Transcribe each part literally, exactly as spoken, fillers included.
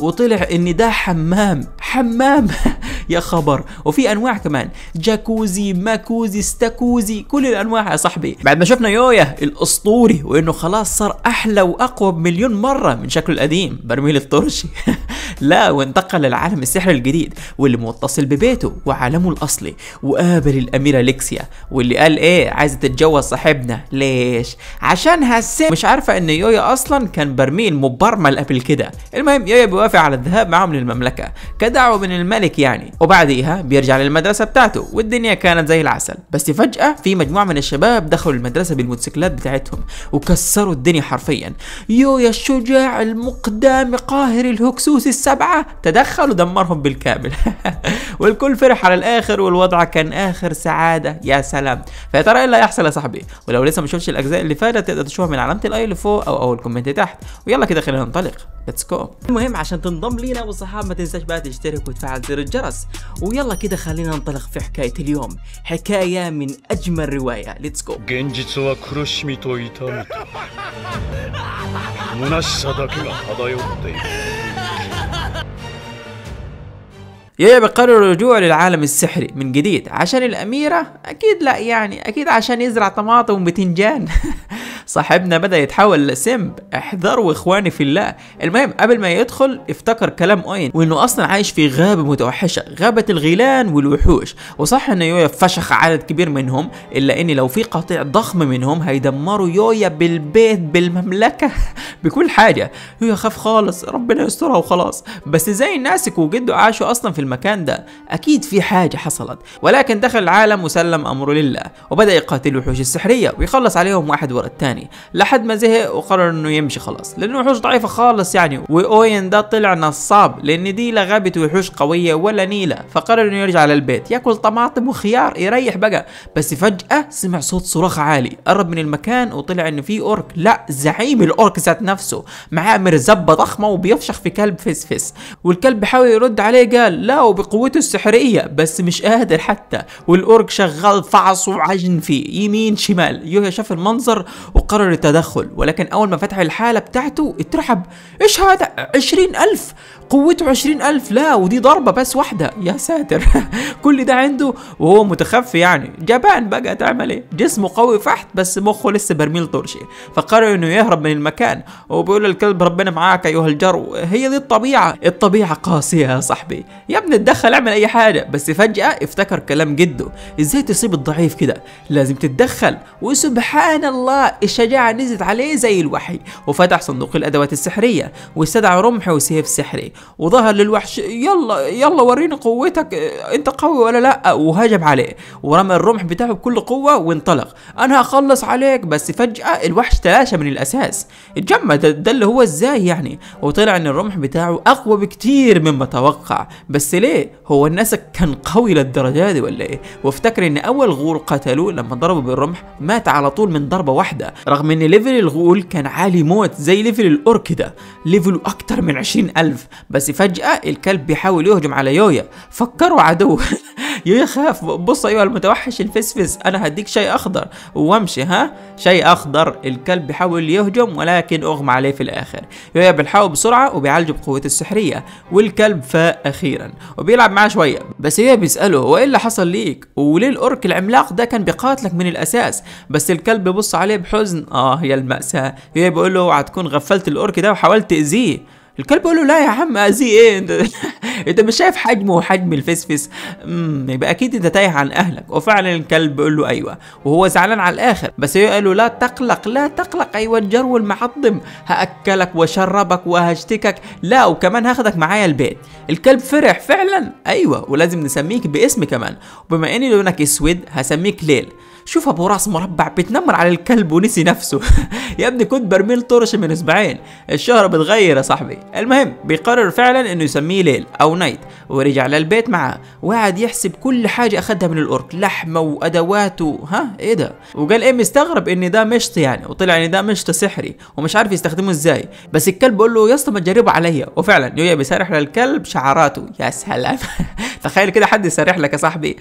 وطلع ان ده حمام حمام يا خبر. وفي انواع كمان، جاكوزي، ماكوزي، استاكوزي، كل الانواع يا صاحبي. بعد ما شفنا يويا الاسطوري وانه خلاص صار احلى واقوى بمليون مره من شكله القديم برميل الطرشي لا، وانتقل للعالم السحر الجديد واللي متصل ببيته وعالمه الاصلي، وقابل الاميره ليكسيا واللي قال ايه، عايزه تتجوز صاحبنا. ليش؟ عشان هالسيم مش عارفه ان يويا اصلا كان برميل مبرمل قبل كده. المهم يويا بيوافق على الذهاب معهم للمملكه كدعوه من الملك يعني، وبعديها بيرجع للمدرسه بتاعته والدنيا كانت زي العسل. بس فجاه في مجموعه من الشباب دخلوا المدرسه بالموتوسيكلات بتاعتهم وكسروا الدنيا حرفيا. يويا الشجاع المقدام قاهر الهكسوس السبعه تدخل ودمرهم بالكامل والكل فرح على الاخر، والوضع كان اخر سعاده. يا سلام، فيا ترى ايه اللي هيحصل يا صاحبي؟ ولو لسه ما شفتش الاجزاء اللي فاتت تقدر تشوفها من علامه الاي اللي فوق او اول كومنت تحت. ويلا كده خلينا ننطلق، ليتس جو. المهم عشان تنضم لينا والصحاب ما تنساش بقى تشترك وتفعل زر الجرس. ويلا كده خلينا ننطلق في حكايه اليوم، حكايه من اجمل روايه، ليتس جو. يويا بيقرر الرجوع للعالم السحري من جديد عشان الأميرة؟ أكيد لأ يعني، أكيد عشان يزرع طماطم وبتنجان صاحبنا بدأ يتحول لسمب، احذروا اخواني في الله. المهم قبل ما يدخل افتكر كلام اوين وانه اصلا عايش في غابة متوحشة، غابة الغيلان والوحوش. وصح ان يويا فشخ عدد كبير منهم، الا ان لو في قطيع ضخم منهم هيدمروا يويا بالبيت بالمملكة بكل حاجة. يويا خاف خالص، ربنا يسترها وخلاص. بس ازاي الناسك وجده عاشوا اصلا في المكان ده؟ اكيد في حاجة حصلت. ولكن دخل العالم وسلم امره لله، وبدأ يقاتل الوحوش السحرية ويخلص عليهم واحد ورا الثاني لحد ما زهق وقرر انه يمشي خلاص، لانه وحوش ضعيفه خالص يعني. واوين ده طلع نصاب، لان دي لا غابه وحوش قويه ولا نيله. فقرر انه يرجع للبيت ياكل طماطم وخيار يريح بقى. بس فجاه سمع صوت صراخ عالي، قرب من المكان وطلع انه في اورك. لا، زعيم الاورك ذات نفسه معاه مرزبه ضخمه وبيفشخ في كلب فسفس. والكلب بيحاول يرد عليه، قال لا وبقوته السحريه، بس مش قادر حتى. والاورك شغال فعص وعجن فيه يمين شمال. يويا شاف المنظر قرر التدخل، ولكن أول ما فتح الحالة بتاعته اترحب. إيش هذا؟ عشرين ألف قوته، عشرين ألف لا، ودي ضربة بس واحدة. يا ساتر كل ده عنده وهو متخفي يعني، جبان بقى تعمل إيه؟ جسمه قوي فحت بس مخه لسه برميل طرشي. فقرر إنه يهرب من المكان، وبيقول الكلب ربنا معاك أيها الجرو، هي دي الطبيعة، الطبيعة قاسية يا صاحبي. يا ابني اتدخل اعمل أي حاجة. بس فجأة افتكر كلام جده، إزاي تصيب الضعيف كده؟ لازم تتدخل. وسبحان الله الشجاعة نزلت عليه زي الوحي، وفتح صندوق الأدوات السحرية واستدعى رمح وسيف سحري. وظهر للوحش، يلا يلا وريني قوتك، أنت قوي ولا لأ؟ وهجم عليه ورمى الرمح بتاعه بكل قوة وانطلق، أنا هخلص عليك. بس فجأة الوحش تلاشى من الأساس، اتجمد، ده اللي هو إزاي يعني؟ وطلع إن الرمح بتاعه أقوى بكتير مما توقع. بس ليه؟ هو النسك كان قوي للدرجة دي ولا إيه؟ وافتكر إن أول غول قتلوه لما ضربه بالرمح مات على طول من ضربة واحدة، رغم ان ليفل الغول كان عالي موت زي ليفل الاورك ده، ليفله اكتر من عشرين ألف. بس فجأة الكلب بيحاول يهجم على يويا، فكروا عدو يويا خاف، بص ايوه المتوحش الفسفس، انا هديك شيء اخضر وامشي. ها شيء اخضر؟ الكلب بيحاول يهجم ولكن اغمى عليه في الاخر. يويا بيلحقه بسرعه وبيعالجه بقوته السحريه، والكلب فاق اخيرا وبيلعب معاه شويه. بس يويا بيساله هو ايه اللي حصل ليك؟ وليه الاورك العملاق ده كان بيقاتلك من الاساس؟ بس الكلب بيبص عليه بحزن، اه يا المأساة. يويا بيقول له اوعى تكون غفلت الاورك ده وحاولت تأذيه. الكلب بيقول له لا يا عم اذيه ايه انت انت مش شايف حجمه وحجم الفسفس؟ امم يبقى اكيد انت تايه عن اهلك. وفعلا الكلب بيقول له ايوه، وهو زعلان على الاخر. بس يويا قال له لا تقلق لا تقلق ايوه الجرو المحطم، هاكلك واشربك وهشتكك، لا وكمان هاخدك معايا البيت. الكلب فرح فعلا، ايوه ولازم نسميك باسم كمان، وبما ان لونك اسود هسميك ليل. شوف ابو راس مربع بتنمر على الكلب ونسي نفسه يا ابني كنت برميل طرش من اسبوعين، الشهرة بتغير يا صاحبي. المهم بيقرر فعلا انه يسميه ليل او نايت، ورجع للبيت معاه وقعد يحسب كل حاجه اخدها من الاورك، لحمه وادواته، ها ايه ده؟ وقال ايه مستغرب ان ده مشط يعني، وطلع ان ده مشط سحري ومش عارف يستخدمه ازاي. بس الكلب بيقول له يا اسطى ما تجربه عليا. وفعلا يويا بيسرح للكلب شعراته. يا سلام تخيل كده حد يسرح لك يا صاحبي،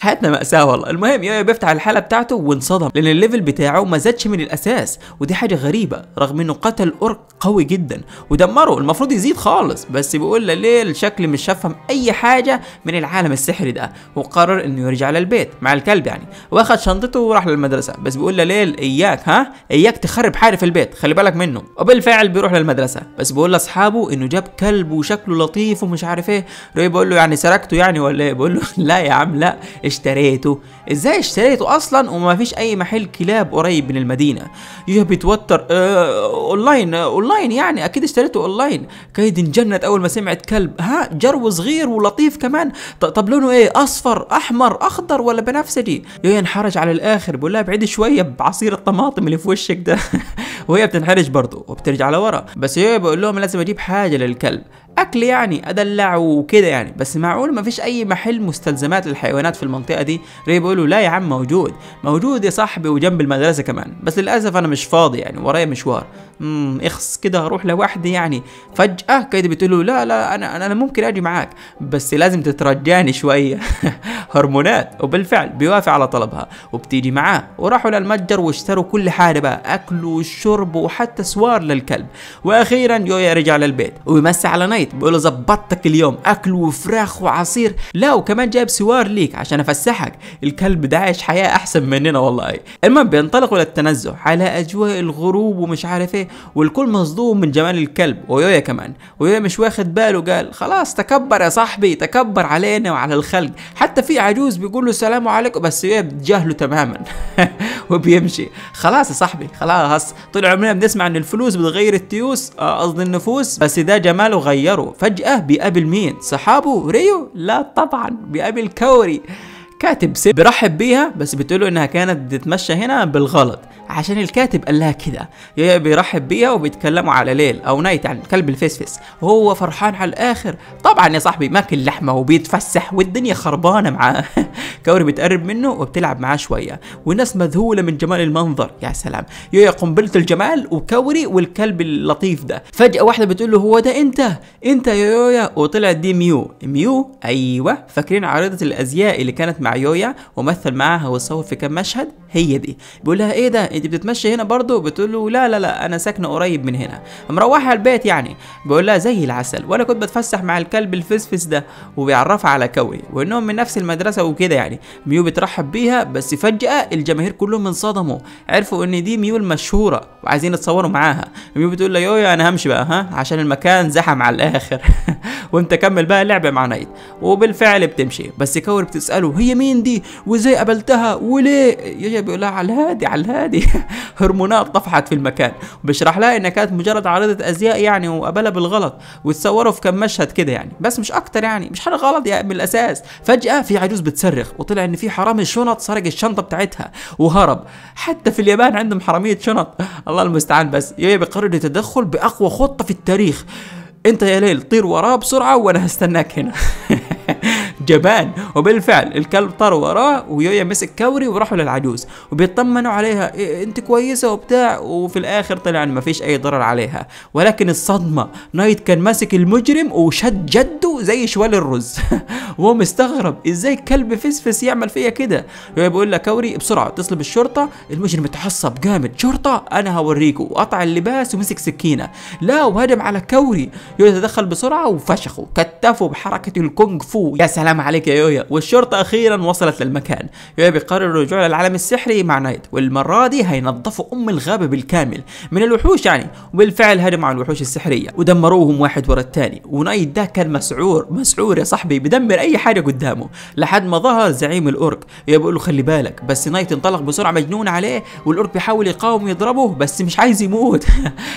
حياتنا مأساة والله. المهم يويا بيفتح الحاله بتاعته وانصدم لان الليفل بتاعه ما زادش من الاساس، ودي حاجه غريبه رغم انه قتل اورك قوي جدا ودمره، المفروض يزيد خالص، بس بيقول له ليه الشكل مش فاهم اي حاجه من العالم السحري ده، وقرر انه يرجع للبيت مع الكلب يعني، واخد شنطته وراح للمدرسه، بس بيقول له ليل اياك ها اياك تخرب حاجه في البيت خلي بالك منه، وبالفعل بيروح للمدرسه، بس بيقول لاصحابه انه جاب كلب وشكله لطيف ومش عارف ايه، ري بيقول له يعني سرقته يعني ولا ايه؟ بيقول له لا يا عم لا اشتريته، ازاي اشتريته اصلا وما فيش اي محل كلاب قريب من المدينه؟ بيتوتر اه اونلاين اه اونلاين يعني اكيد اشتريته اونلاين، كايد انجنت اول ما سمعت كلب ها جرو صغير ولطيف كمان، طب لونه ايه اصفر احمر اخضر ولا بنفسجي؟ يا انحرج على الاخر بيقول لها بعيد شويه بعصير الطماطم اللي في وشك ده وهي بتنحرج برضه وبترجع لورا، بس هي بقول لهم لازم اجيب حاجه للكلب اكل يعني ادلعه وكده يعني، بس معقول مفيش اي محل مستلزمات للحيوانات في المنطقه دي؟ ري بيقول له لا يا عم موجود موجود يا صاحبي وجنب المدرسه كمان، بس للاسف انا مش فاضي يعني ورايا مشوار، امم اخس كده هروح لوحدي يعني. فجاه كايدي بتقول له لا لا انا انا ممكن اجي معاك بس لازم تترجاني شويه هرمونات، وبالفعل بيوافق على طلبها وبتيجي معاه، وراحوا للمتجر واشتروا كل حاجه بقى اكل والشرب وحتى سوار للكلب، واخيرا يويا رجع للبيت وبيمسي على نايت بيقول له ظبطتك اليوم اكل وفراخ وعصير، لا وكمان جايب سوار ليك عشان افسحك، الكلب ده عايش حياه احسن مننا والله. المهم بينطلقوا للتنزه على اجواء الغروب ومش عارف ايه، والكل مصدوم من جمال الكلب ويويا كمان، ويويا مش واخد باله قال خلاص تكبر يا صاحبي تكبر علينا وعلى الخلق، حتى في عجوز بيقول له السلام عليكم بس يويا بتجاهله تماما وبيمشي. خلاص يا صاحبي خلاص، طول عمرنا بنسمع ان الفلوس بتغير التيوس قصدي آه النفوس، بس ده جماله غيره. فجأة بيقابل مين؟ صحابه ريو؟ لا طبعا، بيقابل كوري كاتب سيب بيرحب بيها، بس بتقوله انها كانت بتتمشى هنا بالغلط عشان الكاتب قال لها كده. يويا بيرحب بيها وبيتكلموا على ليل او نايت يعني كلب الفسفس، وهو فرحان على الاخر طبعا يا صاحبي، ماكل لحمه وبيتفسح والدنيا خربانه معاه كوري بتقرب منه وبتلعب معاه شويه، والناس مذهوله من جمال المنظر. يا سلام، يويا قنبله الجمال وكوري والكلب اللطيف ده. فجاه واحده بتقول له هو ده انت انت يا يويا، وطلعت دي ميو. ميو ايوه، فاكرين عارضه الازياء اللي كانت مع يويا ومثل معاها وصور في كام مشهد؟ هي دي. بيقول لها ايه ده انت بتتمشي هنا برضه؟ بتقول له لا لا لا انا ساكنه قريب من هنا مروحه البيت يعني. بيقول لها زي العسل، وانا كنت بتفسح مع الكلب الفسفس ده، وبيعرفها على كوري وانهم من نفس المدرسه وكده يعني. ميو بترحب بيها، بس فجاه الجماهير كلهم انصدموا، عرفوا ان دي ميو المشهوره وعايزين يتصوروا معاها. ميو بتقول له يويا انا همشي بقى ها عشان المكان زحم على الاخر وانت كمل بقى لعبه مع نايت. وبالفعل بتمشي، بس كوري بتساله هي مين دي وازاي قابلتها وليه؟ يويا بيقول لها على الهادي على الهادي هرمونات طفحت في المكان، وبشرح لها انها كانت مجرد عارضه ازياء يعني وقابلها بالغلط وتصوروا في كام مشهد كده يعني، بس مش اكتر يعني، مش حاجه غلط يعني من الاساس. فجاه في عجوز بتصرخ، وطلع ان في حرامي شنط سرق الشنطه بتاعتها وهرب. حتى في اليابان عندهم حراميه شنط، الله المستعان. بس يويا بيقرر يتدخل باقوى خطه في التاريخ، انت يا ليل طير وراه بسرعه وانا هستناك هنا جبان. وبالفعل الكلب طار وراه، ويويا مسك كوري وراحوا للعجوز وبيطمنوا عليها إيه انت كويسه وبتاع، وفي الاخر طلع ان مفيش اي ضرر عليها. ولكن الصدمه، نايت كان ماسك المجرم وشد جده زي شوال الرز وهو مستغرب ازاي كلب فسفس يعمل فيا كده. يويا بيقول لها كوري بسرعه اتصل بالشرطه. المجرم اتعصب جامد، شرطه انا هوريكوا، وقطع اللباس ومسك سكينه لا وهجم على كوري. يويا تدخل بسرعه وفشخوا كتفوا بحركه الكونغ فو. يا سلام عليك يا يويا. والشرطه اخيرا وصلت للمكان. يويا بيقرر الرجوع للعالم السحري مع نايت، والمره دي هينظفوا ام الغابه بالكامل من الوحوش يعني. وبالفعل هجموا على الوحوش السحريه ودمروهم واحد ورا الثاني، ونايت ده كان مسعور مسعور يا صاحبي، بيدمر اي حاجه قدامه لحد ما ظهر زعيم الاورك. يويا بيقول له خلي بالك، بس نايت انطلق بسرعه مجنون عليه، والاورك بيحاول يقاوم يضربه بس مش عايز يموت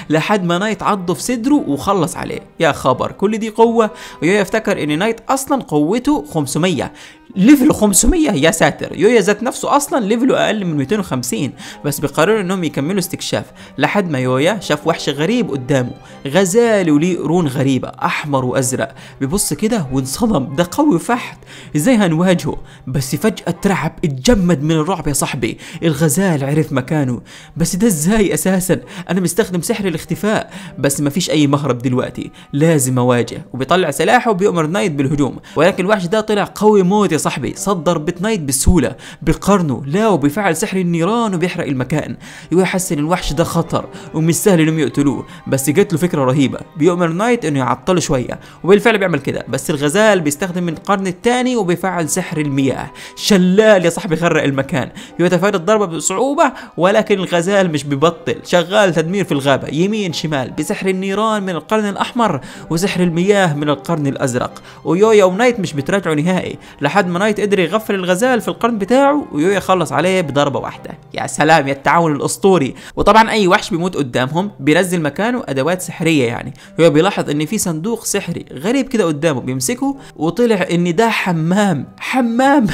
لحد ما نايت عضه في صدره وخلص عليه. يا خبر، كل دي قوه! ويويا افتكر ان نايت اصلا قوته خمسمية، ليفله خمسمية يا ساتر. يويا ذات نفسه اصلا ليفله اقل من مئتين وخمسين، بس بيقرروا انهم يكملوا استكشاف لحد ما يويا شاف وحش غريب قدامه، غزال وليه قرون غريبه احمر وازرق. بيبص كده وانصدم، ده قوي فحت، ازاي هنواجهه؟ بس فجاه اترعب اتجمد من الرعب يا صاحبي، الغزال عرف مكانه. بس ده ازاي اساسا؟ انا مستخدم سحر الاختفاء، بس مفيش اي مهرب دلوقتي، لازم اواجه. وبيطلع سلاحه وبيؤمر نايت بالهجوم، ولكن الوحش ده ده طلع قوي موت يا صاحبي، صدر بيت نايت بسهوله بقرنه، لا وبيفعل سحر النيران وبيحرق المكان. يحس ان الوحش ده خطر ومش سهل انهم يقتلوه، بس جات له فكره رهيبه. بيؤمر نايت انه يعطله شويه وبالفعل بيعمل كده، بس الغزال بيستخدم القرن الثاني وبيفعل سحر المياه، شلال يا صاحبي خرق المكان. يتفادى الضربه بصعوبه ولكن الغزال مش بيبطل، شغال تدمير في الغابه يمين شمال بسحر النيران من القرن الاحمر وسحر المياه من القرن الازرق. ويويا ونايت مش بتراجعوا نهائي لحد ما نايت قدر يغفل الغزال في القرن بتاعه، ويويا خلص عليه بضربه واحده. يا سلام يا التعاون الاسطوري. وطبعا اي وحش بيموت قدامهم بينزل مكانه ادوات سحريه. يعني هو بيلاحظ ان في صندوق سحري غريب كده قدامه، بيمسكه وطلع ان ده حمام حمام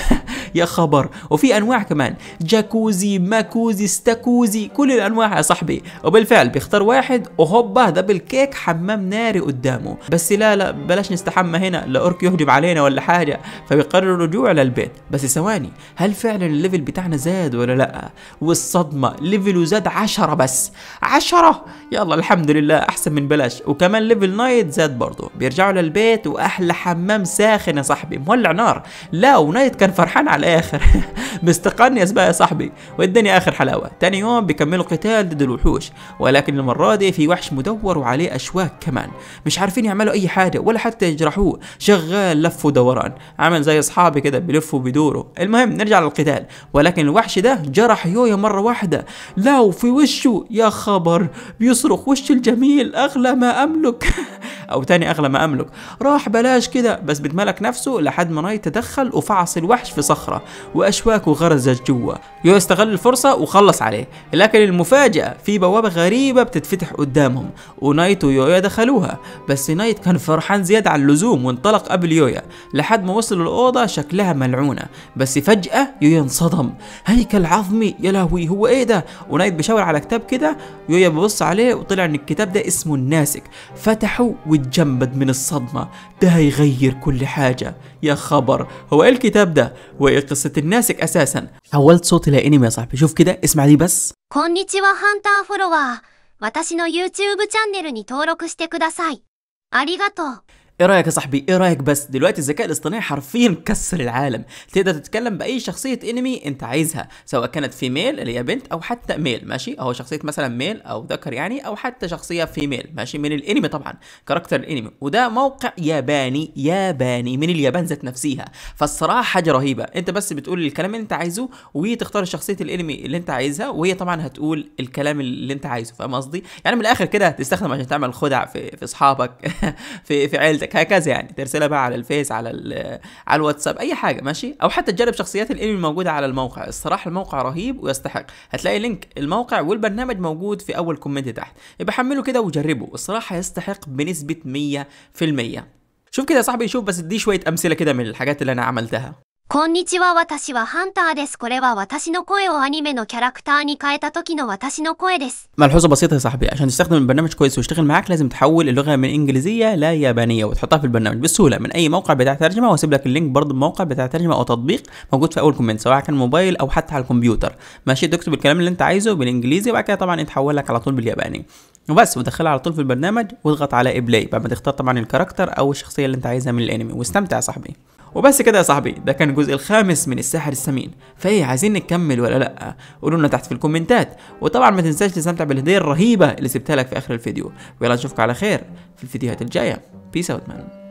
يا خبر. وفي انواع كمان، جاكوزي ماكوزي استاكوزي، كل الانواع يا صاحبي. وبالفعل بيختار واحد وهوبا ده بالكيك حمام ناري قدامه. بس لا لا بلاش نستحمى هنا، لا اورك يهجم علينا ولا حاجه. فبيقرر الرجوع للبيت. بس ثواني، هل فعلا الليفل بتاعنا زاد ولا لا؟ والصدمه ليفله زاد عشرة بس، عشرة. يلا الحمد لله احسن من بلاش. وكمان ليفل نايت زاد برضه. بيرجعوا للبيت واحلى حمام ساخن يا صاحبي مولع نار. لا ونايت كان فرحان على الاخر مستقنيس بقى يا صاحبي، والدنيا اخر حلاوه. تاني يوم بيكملوا قتال ضد الوحوش، ولكن المره دي في وحش مدور وعليه اشواك كمان، مش عارفين يعملوا اي حاجه ولا حتى يجرحوه، شغال لف ودوران عامل زي اصحابي كده بيلفوا وبيدوروا. المهم نرجع للقتال، ولكن الوحش ده جرح يويا مره واحده، لا وفي وشه يا خبر بيصرخ وش الجميل اغلى ما املك او تاني اغلى ما املك. راح بلاش كده بس بتملك نفسه لحد ما نايت تدخل وفعص الوحش في صخره واشواكه غرزت جوه. يو استغل الفرصه وخلص عليه، لكن المفاجاه في بوابه غريبه بتتفتح قدامهم ونايت ويويا دخلوها. بس نايت كان فرحان زياده عن اللزوم وانطلق قبل يويا لحد ما وصلوا الاوضه شكلها ملعونه. بس فجاه يويا انصدم، هيكل عظمي يا لهوي هو ايه ده؟ ونايت بيشاور على كتاب كده، يويا بيبص عليه وطلع ان الكتاب ده اسمه الناسك. فتحه واتجمد من الصدمه، ده هيغير كل حاجه. يا خبر هو ايه الكتاب ده وايه قصه الناسك اساسا؟ حولت صوتي لانمي يا صاحبي، شوف كده اسمع دي بس. كونيتشيوا هانتر فولوور، واتاشي نو يوتيوب شانل ني توركو شيتي كوداساي. اريغاتو. ايه رايك يا صاحبي؟ ايه رايك؟ بس دلوقتي الذكاء الاصطناعي حرفيا مكسر العالم، تقدر تتكلم باي شخصيه انمي انت عايزها، سواء كانت فيميل اللي هي بنت او حتى ميل، ماشي اهو شخصيه مثلا ميل او ذكر يعني، او حتى شخصيه فيميل ماشي من الانمي طبعا كاركتر الانمي. وده موقع ياباني ياباني من اليابان ذات نفسها، فالصراحه حاجه رهيبه. انت بس بتقول الكلام اللي انت عايزه وتختار شخصيه الانمي اللي انت عايزها، وهي طبعا هتقول الكلام اللي انت عايزه. فاهم قصدي؟ يعني من الاخر كده تستخدم عشان تعمل خدع في في اصحابك في في عيلتك هكذا يعني، ترسلها بقى على الفيس على على الواتساب اي حاجه ماشي، او حتى تجرب شخصيات الانمي الموجوده على الموقع. الصراحه الموقع رهيب ويستحق. هتلاقي لينك الموقع والبرنامج موجود في اول كومنت تحت، يبقى حمله كده وجربه، الصراحه يستحق بنسبه مية في المية. شوف كده يا صاحبي، شوف بس دي شويه امثله كده من الحاجات اللي انا عملتها. كونيتشيوا واتاشي وا هانتر ديس، كوري وا واتاشي نو كوي او انمي نو كاراكتر ني كايتا توكي نو واتاشي نو كوي ديس. ملحوظه بسيطه يا صاحبي، عشان تستخدم البرنامج كويس ويشتغل معاك لازم تحول اللغه من انجليزيه ليابانيه وتحطها في البرنامج بسهوله من اي موقع بتاع ترجمه. واسيب لك اللينك برضه الموقع بتاع ترجمه او تطبيق موجود في اول كومنت، سواء كان موبايل او حتى على الكمبيوتر ماشي. تكتب الكلام اللي انت عايزه بالانجليزي وبعد كده طبعا يتحول لك على طول بالياباني وبس، ودخلها على طول في البرنامج واضغط على ابلاي بعد ما تختار طبعا الكاركتر او الشخصيه اللي انت عايزها من الانمي. واستمتع يا صاحبي. وبس كده يا صاحبي، ده كان الجزء الخامس من الساحر السمين. فايه عايزين نكمل ولا لا؟ قولوا لنا تحت في الكومنتات، وطبعا ما تنساش تستمتع بالهديه الرهيبه اللي سبتها لك في اخر الفيديو. ويلا نشوفك على خير في الفيديوهات الجايه. بيس اوت مان.